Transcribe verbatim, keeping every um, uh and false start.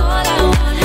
all I want.